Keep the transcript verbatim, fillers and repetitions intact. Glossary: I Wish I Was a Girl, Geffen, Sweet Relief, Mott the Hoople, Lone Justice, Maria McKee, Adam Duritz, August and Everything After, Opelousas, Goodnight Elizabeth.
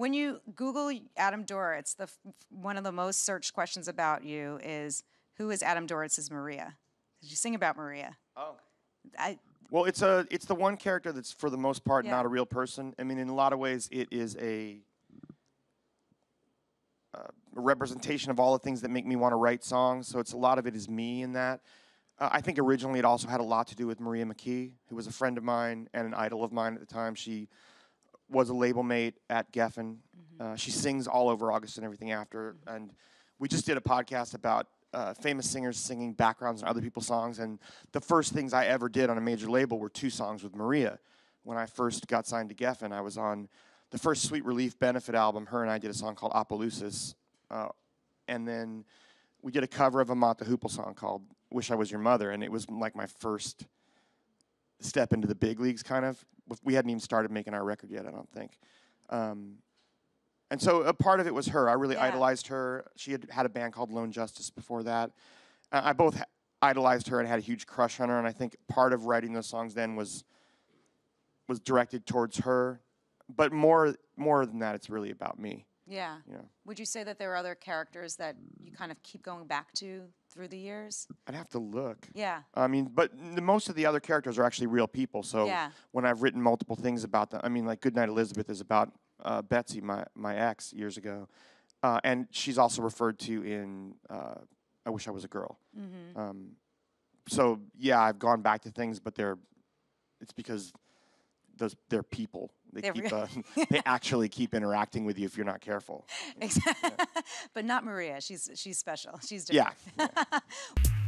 When you Google Adam Duritz, the one of the most searched questions about you is, who is Adam Duritz's Maria? Because you sing about Maria. Oh. I, well, it's a it's the one character that's, for the most part, yeah. not a real person. I mean, in a lot of ways, it is a, uh, a representation of all the things that make me want to write songs. So it's a lot of it is me in that. Uh, I think originally it also had a lot to do with Maria McKee, who was a friend of mine and an idol of mine at the time. She was a label mate at Geffen. Mm-hmm. uh, she sings all over August and Everything After. Mm-hmm. And we just did a podcast about uh, famous singers singing backgrounds on other people's songs. And the first things I ever did on a major label were two songs with Maria. When I first got signed to Geffen, I was on the first Sweet Relief benefit album. Her and I did a song called Opelousas. Uh, and then we did a cover of a Mott the Hoople song called Wish I Was Your Mother, and it was like my first step into the big leagues, kind of. We hadn't even started making our record yet, I don't think. Um, and so a part of it was her. I really yeah. idolized her. She had had a band called Lone Justice before that. Uh, I both ha idolized her and had a huge crush on her, and I think part of writing those songs then was was directed towards her. But more more than that, it's really about me. Yeah. You know. Would you say that there are other characters that you kind of keep going back to through the years? I'd have to look. Yeah. I mean, but the, most of the other characters are actually real people. So yeah. when I've written multiple things about them, I mean, like Goodnight Elizabeth is about uh, Betsy, my, my ex, years ago. Uh, and she's also referred to in uh, I Wish I Was a Girl. Mm-hmm. um, so, yeah, I've gone back to things, but they're, it's because those they're people. They, keep, uh, they actually keep interacting with you if you're not careful. Exactly. Yeah. But not Maria. She's, she's special. She's different. Yeah. Yeah.